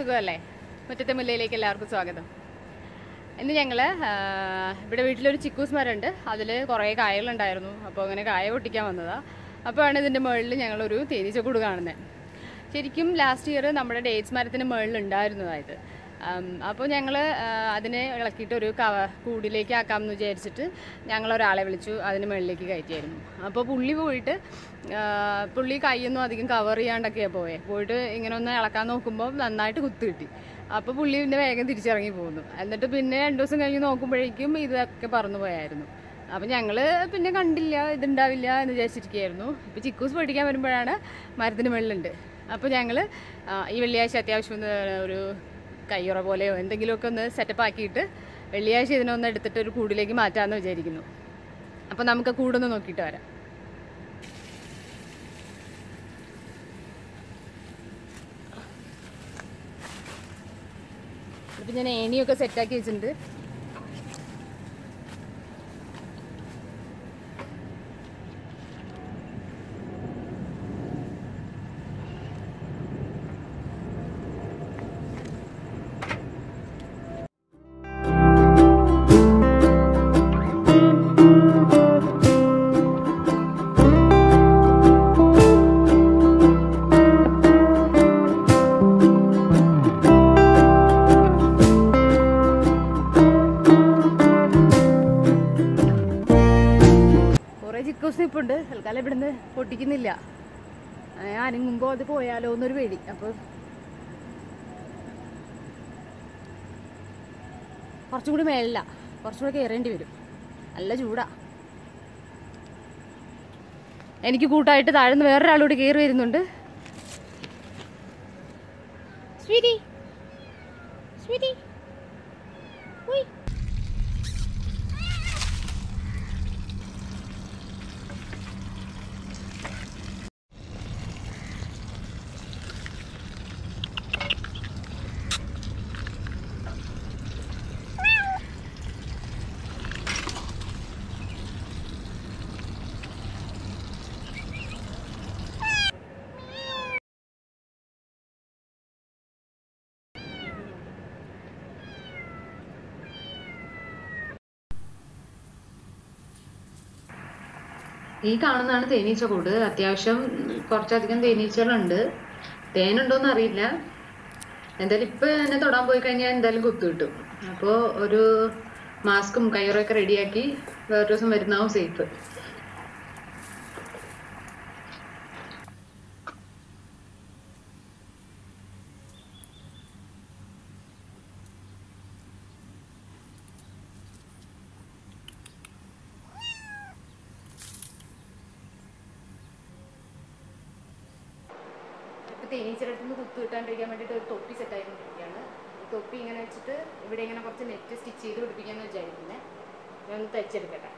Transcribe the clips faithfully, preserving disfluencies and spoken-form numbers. സുഖമല്ലേ മുറ്റത്തെ മുല്ലയിലേക്ക് എല്ലാവർക്കും സ്വാഗതം. ഇന്ന് ഞങ്ങൾ ഇവിടെ വീട്ടിലൊരു ചിക്കൂസ് മരമുണ്ട്. അതിൽ കുറേ കായകളുണ്ടായിരുന്നു. അപ്പോൾ അങ്ങനെ കായ പൊട്ടിക്കാൻ വന്നതാണ്. അപ്പോഴാണ് ഇതിൻ്റെ മുകളിൽ ഞങ്ങളൊരു തേനീച്ചക്കൂട് കാണുന്നത്. ശരിക്കും ലാസ്റ്റ് ഇയർ നമ്മുടെ ഡേറ്റ്സ് മരത്തിന് മുകളിൽ ഉണ്ടായിരുന്നതായത്. അപ്പോൾ ഞങ്ങൾ അതിനെ ഇളക്കിയിട്ട് ഒരു കവ കൂടിലേക്ക് ആക്കാമെന്ന് വിചാരിച്ചിട്ട് ഞങ്ങളൊരാളെ വിളിച്ചു. അതിന് മുകളിലേക്ക് കയറ്റിയായിരുന്നു. അപ്പോൾ പുള്ളി പോയിട്ട് പുള്ളി കൈയൊന്നും അധികം കവർ ചെയ്യാണ്ടൊക്കെയാണ് പോയെ. പോയിട്ട് ഇങ്ങനെ ഒന്ന് ഇളക്കാൻ നോക്കുമ്പോൾ നന്നായിട്ട് കുത്തു കിട്ടി. അപ്പോൾ പുള്ളി പിന്നെ വേഗം തിരിച്ചിറങ്ങി പോകുന്നു. എന്നിട്ട് പിന്നെ രണ്ടു ദിവസം കഴിഞ്ഞ് നോക്കുമ്പോഴേക്കും ഇതൊക്കെ പറന്നു പോയായിരുന്നു. അപ്പം ഞങ്ങൾ പിന്നെ കണ്ടില്ല, ഇതുണ്ടാവില്ല എന്ന് വിചാരിച്ചിരിക്കുകയായിരുന്നു. ഇപ്പോൾ ചിക്കൂസ് പൊട്ടിക്കാൻ വരുമ്പോഴാണ് മരത്തിന് മുകളിലുണ്ട്. അപ്പോൾ ഞങ്ങൾ ഈ വെള്ളിയാഴ്ച അത്യാവശ്യം ഒരു കയ്യുറ പോലെയോ എന്തെങ്കിലുമൊക്കെ ഒന്ന് സെറ്റപ്പ് ആക്കിയിട്ട് വെള്ളിയാഴ്ച ഇതിനൊന്ന് എടുത്തിട്ട് ഒരു കൂടിലേക്ക് മാറ്റാമെന്ന് വിചാരിക്കുന്നു. അപ്പോൾ നമുക്ക് കൂടൊന്ന് നോക്കിയിട്ട് വരാം. അപ്പം ഞാൻ ഏണിയൊക്കെ സെറ്റാക്കി വെച്ചിട്ടുണ്ട്. ഇപ്പുണ്ട് തൽക്കാലം ഇവിടുന്ന് പൊട്ടിക്കുന്നില്ല. അനങ്ങുമ്പോൾ അത് പോയാലോ എന്നൊരു പേടി. അപ്പോൾ കുറച്ചും കൂടി മേളില്ല, കുറച്ചും കൂടെ കയറേണ്ടി വരും. നല്ല ചൂടാ. എനിക്ക് കൂട്ടായിട്ട് താഴ്ന്ന് വേറൊരാളോട് കയറി വരുന്നുണ്ട്. സ്വീതി സ്വീതി ഈ കാണുന്നതാണ് തേനീച്ച കൂട്. അത്യാവശ്യം കുറച്ചധികം തേനീച്ചകളുണ്ട്. തേനുണ്ടോന്ന് അറിയില്ല. എന്തായാലും ഇപ്പൊ എന്നെ തൊടാൻ പോയി കഴിഞ്ഞാൽ എന്തായാലും കുത്തു കിട്ടും. അപ്പോൾ ഒരു മാസ്കും കയ്യുറയൊക്കെ റെഡിയാക്കി വേറെ ദിവസം വരുന്നാവും സേഫ്. തേനീച്ചയുടെ അടുത്ത് നിന്ന് കുത്തുകിട്ടാണ്ടിരിക്കാൻ വേണ്ടിയിട്ട് ഒരു തൊപ്പി സെറ്റായിക്കൊണ്ടിരിക്കുകയാണ്. ഈ തൊപ്പി ഇങ്ങനെ വെച്ചിട്ട് ഇവിടെ ഇങ്ങനെ കുറച്ച് നെറ്റ് സ്റ്റിച്ച് ചെയ്ത് പിടിപ്പിക്കാമെന്ന് വിചാരിക്കുന്നത്. ഞാനൊന്ന് തയ്ച്ചെടുക്കട്ടെ.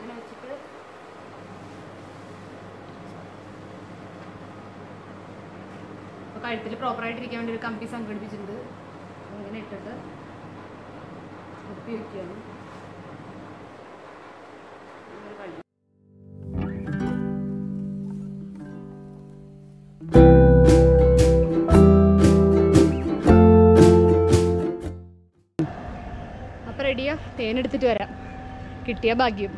எண்ணெய் வச்சுட்டு കഴുത്തിൽ പ്രോപ്പറായിട്ടിരിക്കാൻ വേണ്ടി ഒരു കമ്പി സംഘടിപ്പിച്ചിട്ടുണ്ട് അങ്ങനെ ഇട്ടിട്ട് ഉപയോഗിക്കുകയാണ്. അപ്പം റെഡിയാ, തേനെടുത്തിട്ട് വരാം. കിട്ടിയ ഭാഗ്യം.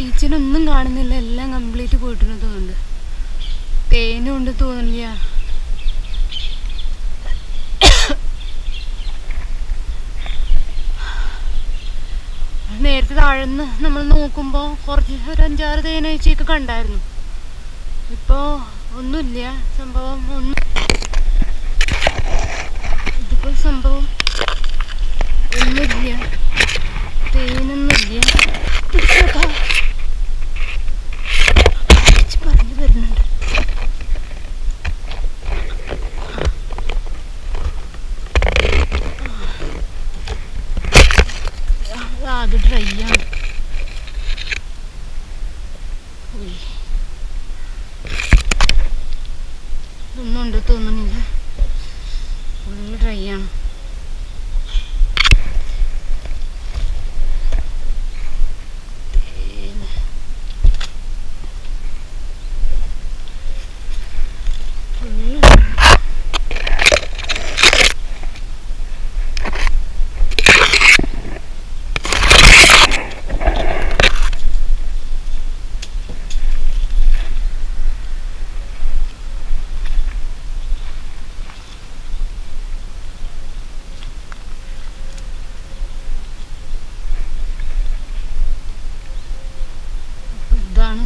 ഈച്ചനൊന്നും കാണുന്നില്ല, എല്ലാം കംപ്ലീറ്റ് പോയിട്ടുണ്ട് തോന്നുന്നുണ്ട്. തേനും ഉണ്ട് തോന്നില്ല. നേരത്തെ താഴ്ന്ന് നമ്മൾ നോക്കുമ്പോൾ കുറച്ച് ഒരു അഞ്ചാറ് തേനീച്ചയൊക്കെ കണ്ടായിരുന്നു. ഇപ്പോൾ ഒന്നുമില്ല. സംഭവം ഒന്നും ഇതിപ്പോൾ സംഭവം ഒന്നുമില്ല, തേനൊന്നുമില്ല. അത് ഡ്രൈ ആണ്. ഇതൊന്നും ഉണ്ട് തോന്നുന്നില്ല, ഫുള്ള് ഡ്രൈ ആണ്.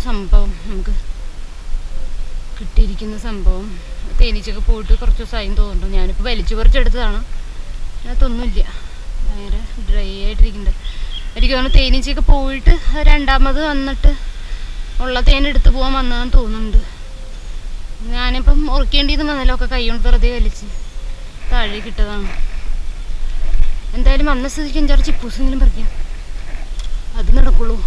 സംഭവം നമുക്ക് കിട്ടിയിരിക്കുന്ന സംഭവം തേനീച്ചൊക്കെ പോയിട്ട് കുറച്ച് ദിവസമായും തോന്നുന്നു. ഞാനിപ്പോൾ വലിച്ചു പറിച്ചെടുത്തതാണ്, അതിനകത്തൊന്നുമില്ല. ഭയങ്കര ഡ്രൈ ആയിട്ടിരിക്കുന്നുണ്ട്. എനിക്ക് തോന്നുന്നു തേനീച്ചയൊക്കെ പോയിട്ട് രണ്ടാമത് വന്നിട്ട് ഉള്ള തേനെടുത്ത് പോകാൻ വന്നതെന്ന് തോന്നുന്നുണ്ട്. ഞാനിപ്പം ഉറക്കേണ്ടിയെന്ന് വന്നല്ലോ, ഒക്കെ കൈ കൊണ്ട് വെറുതെ വലിച്ച് താഴെ കിട്ടതാണ്. എന്തായാലും വന്ന സ്ഥിതിക്ക് അഞ്ചാറ് ചിപ്പൂസെങ്കിലും പറിക്കാം, അത് നടക്കുള്ളൂ.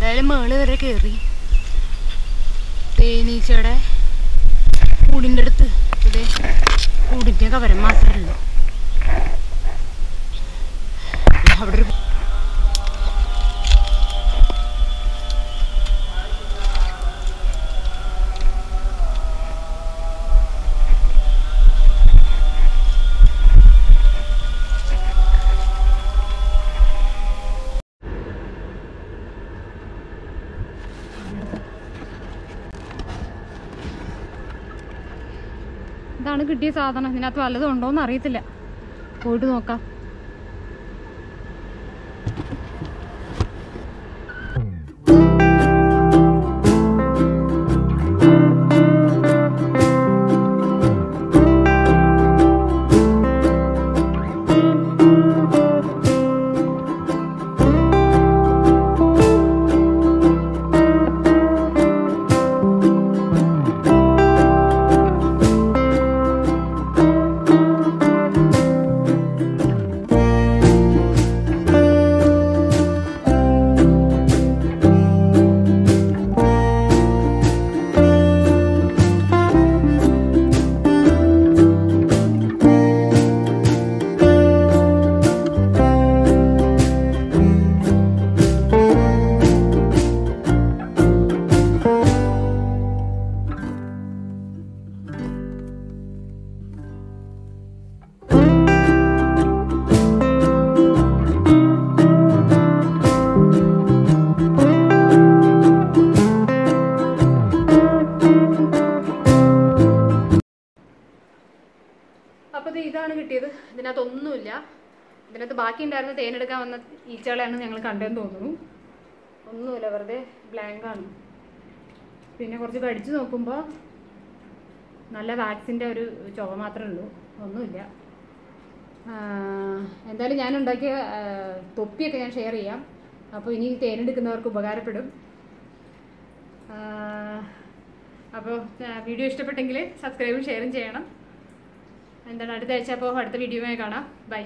എന്തായാലും മേള് വരെ കയറി തേനീച്ചയുടെ കൂടിൻ്റെ അടുത്ത്. ഇതേ കൂടിൻ്റെ കവരം മാത്രമേ ഉള്ളൂ അവിടെ ഒരു. ഇതാണ് കിട്ടിയ സാധനം. ഇതിനകത്ത് വല്ലതും ഉണ്ടോയെന്ന് അറിയത്തില്ല, പോയിട്ട് നോക്കാം. അപ്പോൾ ഇതാണ് കിട്ടിയത്. ഇതിനകത്ത് ഒന്നുമില്ല. ഇതിനകത്ത് ബാക്കി ഉണ്ടായിരുന്ന തേനെടുക്കാൻ വന്ന ഈച്ചകളെയാണ് ഞങ്ങൾ കണ്ടെന്ന് തോന്നുന്നു. ഒന്നുമില്ല, വെറുതെ ബ്ലാങ്കാണ്. പിന്നെ കുറച്ച് കടിച്ചു നോക്കുമ്പോൾ നല്ല വാക്സിൻ്റെ ഒരു ചുവ മാത്രമേ ഉള്ളൂ, ഒന്നുമില്ല. എന്തായാലും ഞാനുണ്ടാക്കിയ തൊപ്പിയൊക്കെ ഞാൻ ഷെയർ ചെയ്യാം. അപ്പോൾ ഇനി തേനെടുക്കുന്നവർക്ക് ഉപകാരപ്പെടും. അപ്പോൾ വീഡിയോ ഇഷ്ടപ്പെട്ടെങ്കിൽ സബ്സ്ക്രൈബും ഷെയറും ചെയ്യണം. എന്താണ് അടുത്ത ആഴ്ച അപ്പോൾ അടുത്ത വീഡിയോയുമായി കാണാം. ബൈ.